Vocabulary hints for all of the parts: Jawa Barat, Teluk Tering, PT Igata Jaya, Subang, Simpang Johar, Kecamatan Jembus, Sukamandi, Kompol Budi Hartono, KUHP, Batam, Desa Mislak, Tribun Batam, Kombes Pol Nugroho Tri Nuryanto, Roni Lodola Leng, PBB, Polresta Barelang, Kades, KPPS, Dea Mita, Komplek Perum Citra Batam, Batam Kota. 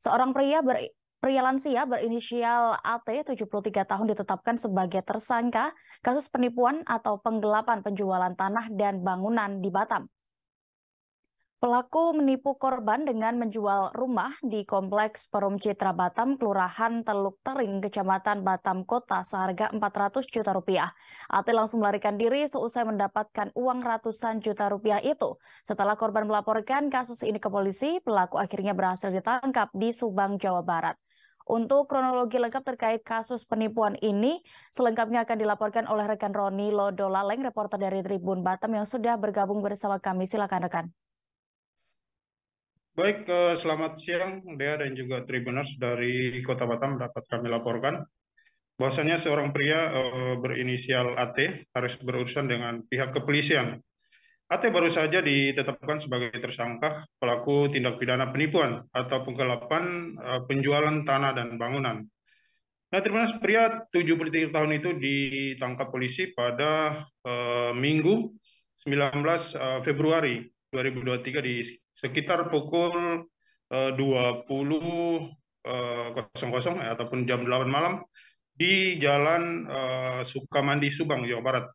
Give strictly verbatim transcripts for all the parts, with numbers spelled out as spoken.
Seorang pria ber, pria lansia berinisial A T tujuh puluh tiga tahun ditetapkan sebagai tersangka kasus penipuan atau penggelapan penjualan tanah dan bangunan di Batam. Pelaku menipu korban dengan menjual rumah di Kompleks Perum Citra Batam, Kelurahan Teluk Tering, Kecamatan Batam Kota, seharga empat ratus juta rupiah. A T langsung melarikan diri seusai mendapatkan uang ratusan juta rupiah itu. Setelah korban melaporkan kasus ini ke polisi, pelaku akhirnya berhasil ditangkap di Subang, Jawa Barat. Untuk kronologi lengkap terkait kasus penipuan ini, selengkapnya akan dilaporkan oleh rekan Roni Lodola Leng, reporter dari Tribun Batam yang sudah bergabung bersama kami. Silakan rekan. Baik, selamat siang Dea dan juga Tribuners dari Kota Batam dapat kami laporkan. Bahwasanya seorang pria berinisial A T harus berurusan dengan pihak kepolisian. A T baru saja ditetapkan sebagai tersangka pelaku tindak pidana penipuan atau penggelapan penjualan tanah dan bangunan. Nah, Tribuners, pria tujuh puluh tiga tahun itu ditangkap polisi pada uh, Minggu sembilan belas Februari dua ribu dua puluh tiga di sekitar pukul dua puluh ataupun jam delapan malam di Jalan uh, Sukamandi, Subang, Jawa Barat.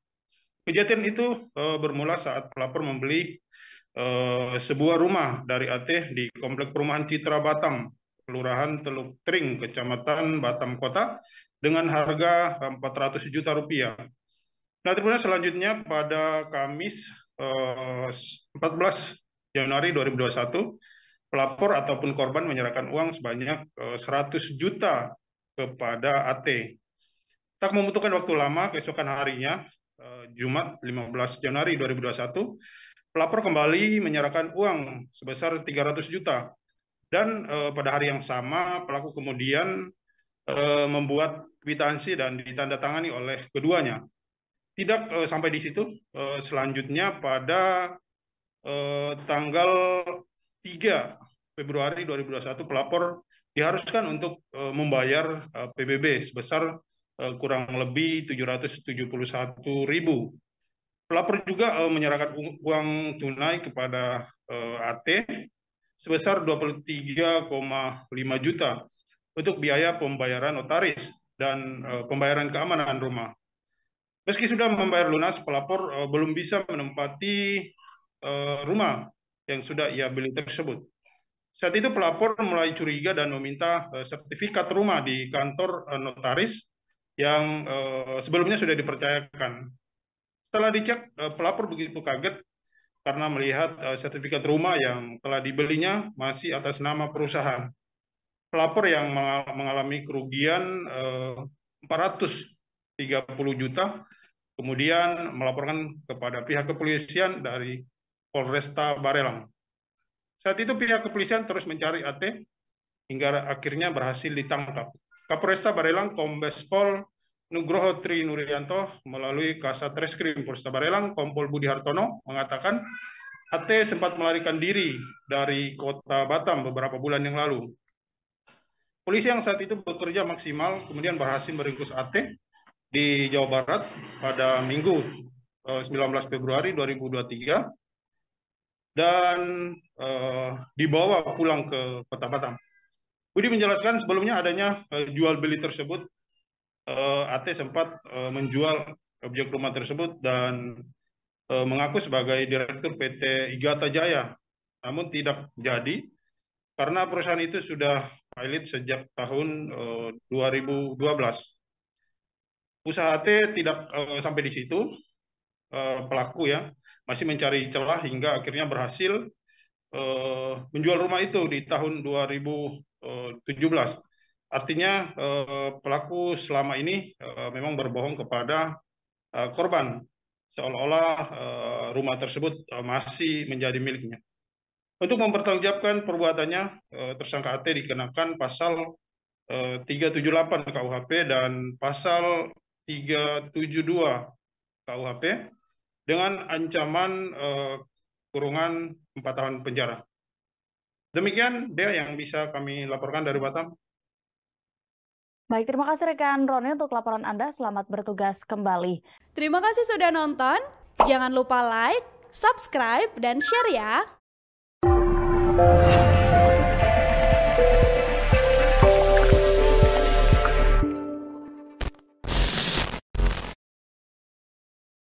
Kejadian itu uh, bermula saat pelapor membeli uh, sebuah rumah dari A T di Komplek Perumahan Citra Batam, Kelurahan Teluk Tering, Kecamatan Batam Kota, dengan harga empat ratus juta rupiah. Nah, Tribunal, selanjutnya pada Kamis uh, empat belas Januari dua ribu dua puluh satu, pelapor ataupun korban menyerahkan uang sebanyak seratus juta kepada A T. Tak membutuhkan waktu lama, keesokan harinya, Jumat lima belas Januari dua ribu dua puluh satu, pelapor kembali menyerahkan uang sebesar tiga ratus juta. Dan eh, pada hari yang sama, pelaku kemudian eh, membuat kwitansi dan ditandatangani oleh keduanya. Tidak eh, sampai di situ, eh, selanjutnya pada Eh, tanggal tiga Februari dua ribu dua puluh satu pelapor diharuskan untuk eh, membayar eh, P B B sebesar eh, kurang lebih tujuh ratus tujuh puluh satu ribu. Pelapor juga eh, menyerahkan uang tunai kepada eh, A T sebesar dua puluh tiga koma lima juta untuk biaya pembayaran notaris dan eh, pembayaran keamanan rumah. Meski sudah membayar lunas, pelapor eh, belum bisa menempati rumah yang sudah ia beli tersebut. Saat itu pelapor mulai curiga dan meminta sertifikat rumah di kantor notaris yang sebelumnya sudah dipercayakan. Setelah dicek, pelapor begitu kaget karena melihat sertifikat rumah yang telah dibelinya masih atas nama perusahaan. Pelapor yang mengalami kerugian empat ratus tiga puluh juta kemudian melaporkan kepada pihak kepolisian dari Polresta Barelang. Saat itu pihak kepolisian terus mencari A T hingga akhirnya berhasil ditangkap. Kapolresta Barelang Kombes Pol Nugroho Tri Nuryanto melalui Kasat Reskrim Polresta Barelang Kompol Budi Hartono mengatakan A T sempat melarikan diri dari Kota Batam beberapa bulan yang lalu. Polisi yang saat itu bekerja maksimal kemudian berhasil meringkus A T di Jawa Barat pada Minggu sembilan belas Februari dua ribu dua puluh tiga. Dan eh, dibawa pulang ke Kota Batam. Budi menjelaskan sebelumnya adanya eh, jual-beli tersebut, eh, A T sempat eh, menjual objek rumah tersebut dan eh, mengaku sebagai direktur P T Igata Jaya, namun tidak jadi karena perusahaan itu sudah pilot sejak tahun eh, dua ribu dua belas. Usaha A T tidak eh, sampai di situ, eh, pelaku ya, masih mencari celah hingga akhirnya berhasil uh, menjual rumah itu di tahun dua ribu tujuh belas. Artinya uh, pelaku selama ini uh, memang berbohong kepada uh, korban, seolah-olah uh, rumah tersebut uh, masih menjadi miliknya. Untuk mempertanggungjawabkan perbuatannya, uh, tersangka A T dikenakan pasal uh, tiga tujuh delapan K U H P dan pasal tiga tujuh dua K U H P, dengan ancaman uh, kurungan empat tahun penjara. Demikian Dea yang bisa kami laporkan dari Batam. Baik, terima kasih rekan Roni untuk laporan Anda. Selamat bertugas kembali. Terima kasih sudah nonton. Jangan lupa like, subscribe, dan share ya.